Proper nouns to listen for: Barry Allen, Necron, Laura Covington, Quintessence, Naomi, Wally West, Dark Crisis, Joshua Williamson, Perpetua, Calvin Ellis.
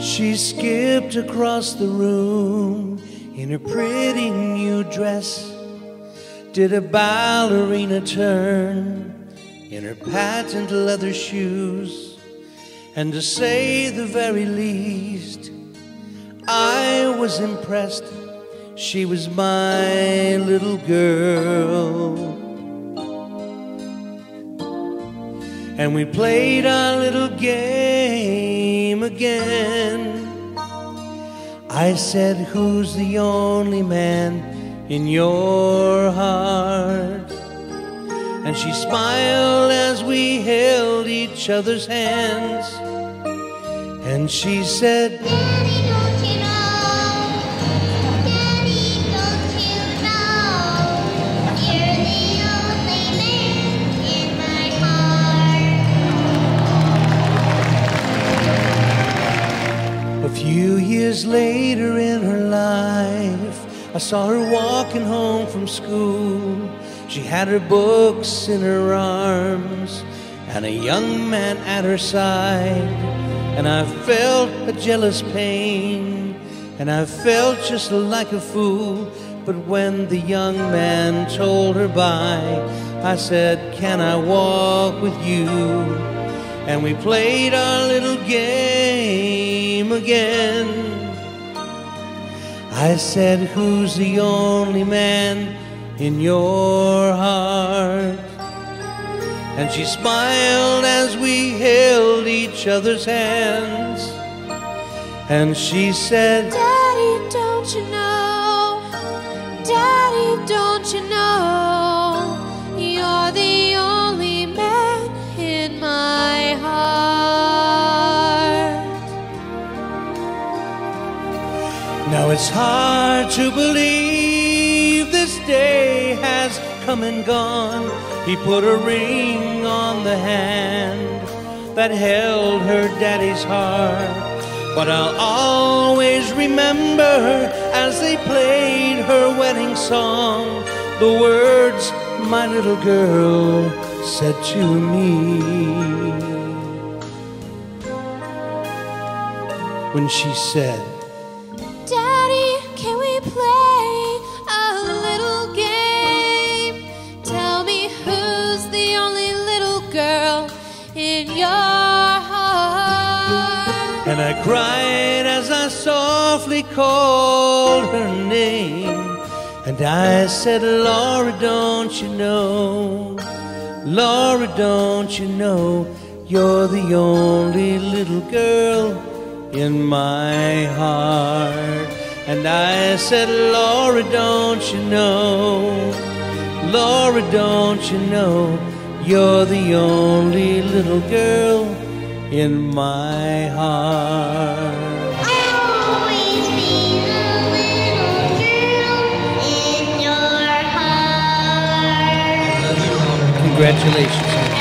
She skipped across the room in her pretty new dress, did a ballerina turn in her patent leather shoes, and to say the very least, I was impressed. She was my little girl, and we played our little game again. I said, "Who's the only man in your heart?" And she smiled as we held each other's hands, and she said, "Daddy, don't you know? Daddy, don't you know? You're the only man in my heart." A few years later in her life, I saw her walking home from school. She had her books in her arms and a young man at her side, and I felt a jealous pain, and I felt just like a fool. But when the young man told her bye, I said, "Can I walk with you?" And we played our little game again. I said, "Who's the only man in your heart?" And she smiled as we held each other's hands, and she said, "Daddy, don't you know? Daddy, don't you know? You're the only man in my heart." Now it's hard to believe this day has come and gone. He put a ring on the hand that held her daddy's heart, but I'll always remember as they played her wedding song, the words my little girl said to me when she said, "Daddy, can we play a little game? Tell me, who's the only little girl in your heart?" And I cried as I softly called her name, and I said, "Laura, don't you know? Laura, don't you know? You're the only little girl in my heart." And I said, "Laura, don't you know? Laura, don't you know? You're the only little girl in my heart." Congratulations.